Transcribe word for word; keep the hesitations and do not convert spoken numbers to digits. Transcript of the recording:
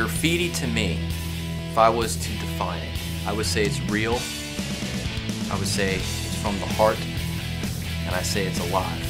Graffiti to me, if I was to define it, I would say it's real, I would say it's from the heart, and I say it's alive.